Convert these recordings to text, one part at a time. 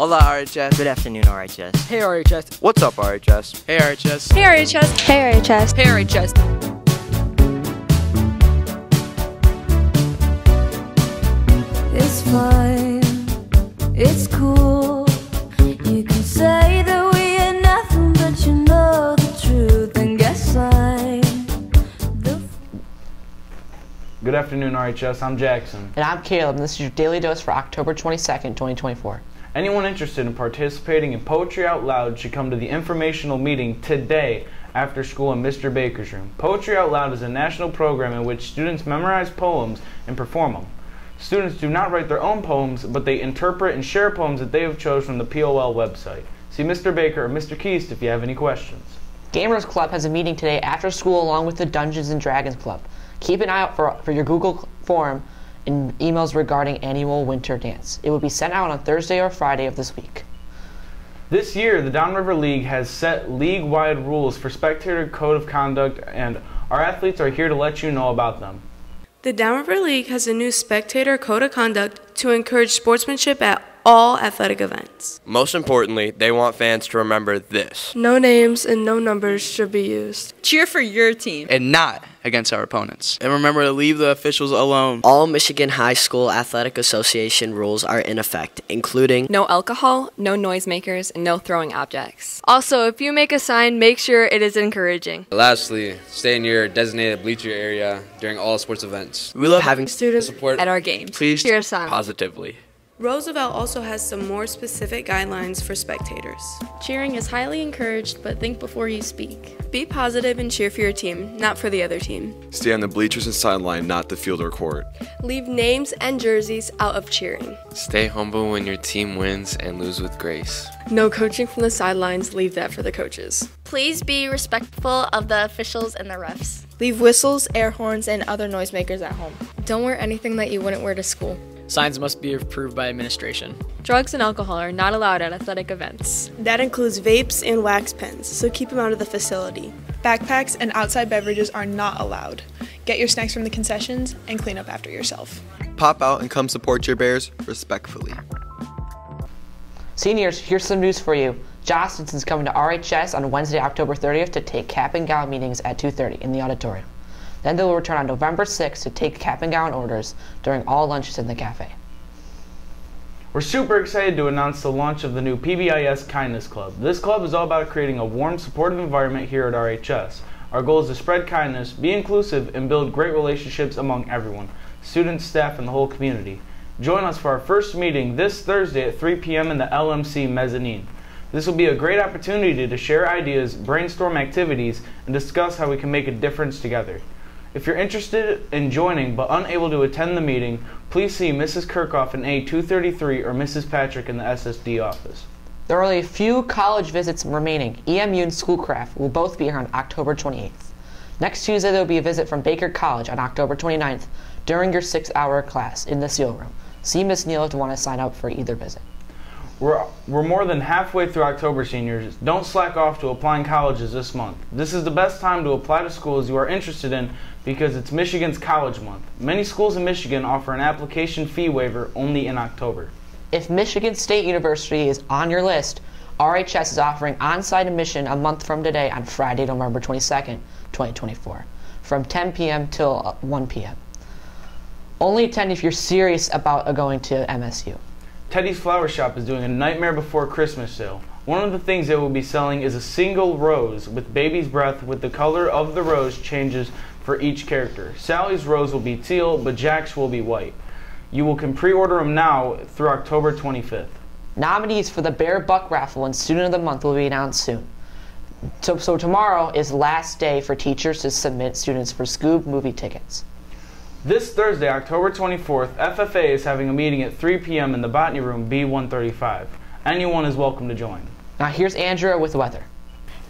Hola, RHS. Good afternoon, RHS. Hey, RHS. What's up, RHS? Hey, RHS. Hey, RHS. Hey, RHS. Hey, RHS. It's fine, it's cool. You can say that we are nothing, but you know the truth. And guess Good afternoon, RHS. I'm Jackson. And I'm Caleb, and this is your Daily Dose for October 22nd, 2024. Anyone interested in participating in Poetry Out Loud should come to the informational meeting today after school in Mr. Baker's room. Poetry Out Loud is a national program in which students memorize poems and perform them. Students do not write their own poems, but they interpret and share poems that they have chosen from the POL website. See Mr. Baker or Mr. Keast if you have any questions. Gamers Club has a meeting today after school along with the Dungeons and Dragons Club. Keep an eye out for your Google form and emails regarding annual winter dance. It will be sent out on Thursday or Friday of this week. This year, the Down River League has set league-wide rules for spectator code of conduct, and our athletes are here to let you know about them. The Down River League has a new spectator code of conduct to encourage sportsmanship at all athletic events. Most importantly, they want fans to remember this. No names and no numbers should be used. Cheer for your team and not against our opponents. And remember to leave the officials alone. All Michigan High School Athletic Association rules are in effect, including no alcohol, no noisemakers, and no throwing objects. Also, if you make a sign, make sure it is encouraging. Lastly, stay in your designated bleacher area during all sports events. We love having students support at our games. Please cheer us on positively. Roosevelt also has some more specific guidelines for spectators. Cheering is highly encouraged, but think before you speak. Be positive and cheer for your team, not for the other team. Stay on the bleachers and sideline, not the field or court. Leave names and jerseys out of cheering. Stay humble when your team wins and lose with grace. No coaching from the sidelines, leave that for the coaches. Please be respectful of the officials and the refs. Leave whistles, air horns, and other noisemakers at home. Don't wear anything that you wouldn't wear to school. Signs must be approved by administration. Drugs and alcohol are not allowed at athletic events. That includes vapes and wax pens, so keep them out of the facility. Backpacks and outside beverages are not allowed. Get your snacks from the concessions and clean up after yourself. Pop out and come support your Bears respectfully. Seniors, here's some news for you. Johnson's coming to RHS on Wednesday, October 30th to take cap and gown meetings at 2:30 in the auditorium. Then they will return on November 6th to take cap and gown orders during all lunches in the cafe. We're super excited to announce the launch of the new PBIS Kindness Club. This club is all about creating a warm, supportive environment here at RHS. Our goal is to spread kindness, be inclusive, and build great relationships among everyone, students, staff, and the whole community. Join us for our first meeting this Thursday at 3 p.m. in the L&C mezzanine. This will be a great opportunity to share ideas, brainstorm activities, and discuss how we can make a difference together. If you're interested in joining but unable to attend the meeting, please see Mrs. Kirchhoff in A233 or Mrs. Patrick in the SSD office. There are only a few college visits remaining. EMU and Schoolcraft will both be here on October 28th. Next Tuesday, there will be a visit from Baker College on October 29th during your 6-hour class in the seal room. See Ms. Neal if you want to sign up for either visit. We're more than halfway through October, seniors. Don't slack off to applying colleges this month. This is the best time to apply to schools you are interested in because it's Michigan's College Month. Many schools in Michigan offer an application fee waiver only in October. If Michigan State University is on your list, RHS is offering on-site admission a month from today on Friday, November 22nd, 2024, from 10 p.m. till 1 p.m. Only attend if you're serious about going to MSU. Teddy's Flower Shop is doing a Nightmare Before Christmas sale. One of the things they will be selling is a single rose with baby's breath, with the color of the rose changes for each character. Sally's rose will be teal, but Jack's will be white. You can pre-order them now through October 25th. Nominees for the Bear Buck Raffle and Student of the Month will be announced soon. So tomorrow is last day for teachers to submit students for Scoob movie tickets. This Thursday, October 24th, FFA is having a meeting at 3 p.m. in the Botany Room, B135. Anyone is welcome to join. Now here's Andrea with the weather.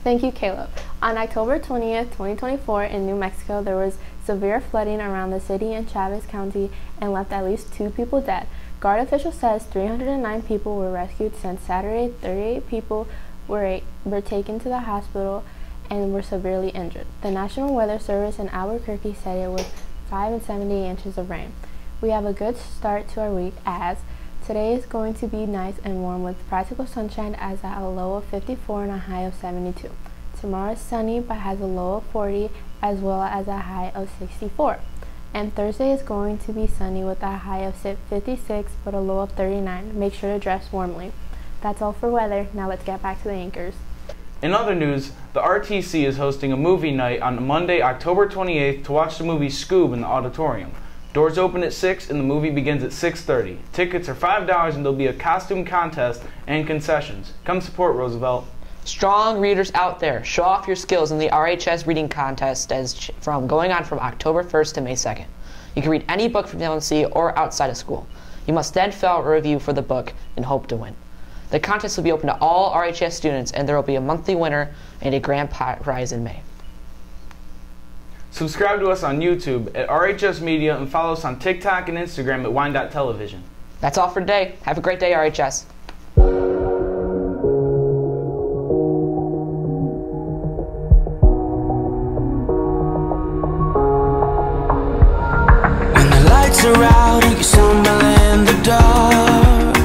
Thank you, Caleb. On October 20th, 2024, in New Mexico, there was severe flooding around the city in Chavez County and left at least 2 people dead. Guard official says 309 people were rescued since Saturday. 38 people were taken to the hospital and were severely injured. The National Weather Service in Albuquerque said it was 5 and 70 inches of rain. We have a good start to our week as Today is going to be nice and warm with practical sunshine as at a low of 54 and a high of 72. Tomorrow is sunny but has a low of 40 as well as a high of 64. And Thursday is going to be sunny with a high of 56 but a low of 39. Make sure to dress warmly. That's all for weather. Now let's get back to the anchors. In other news, the RTC is hosting a movie night on Monday, October 28th to watch the movie Scoob in the auditorium. Doors open at 6 and the movie begins at 6:30. Tickets are $5 and there'll be a costume contest and concessions. Come support Roosevelt. Strong readers out there, show off your skills in the RHS reading contest as from going on from October 1st to May 2nd. You can read any book from L&C or outside of school. You must then fill out a review for the book and hope to win. The contest will be open to all RHS students and there will be a monthly winner and a grand prize in May. Subscribe to us on YouTube at RHS Media and follow us on TikTok and Instagram at wine.television. That's all for today. Have a great day, RHS. Are out and you stumble in the dark.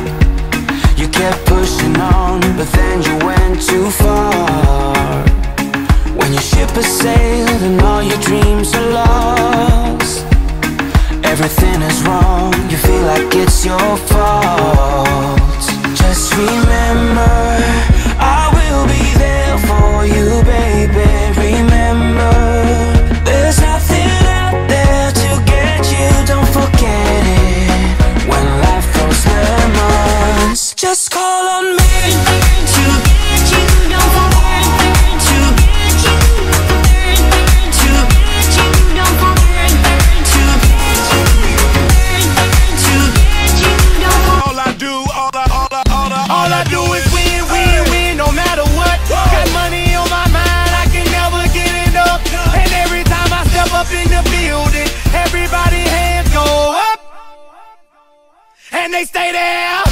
You kept pushing on, but then you went too far. When your ship has sailed and all your dreams are lost, everything is wrong, you feel like it's your fault. Just remember, I will be there for you, baby. Remember, there's nothing out there to get you. Don't forget it when life throws lemons. Just call on me to get you. Don't forget to get you. To get you. Don't forget to get you. To get you. Don't forget. All I do is win, no matter what. Got money on my mind, I can never get enough. And every time I step up in the building, everybody hands go up, and they stay there.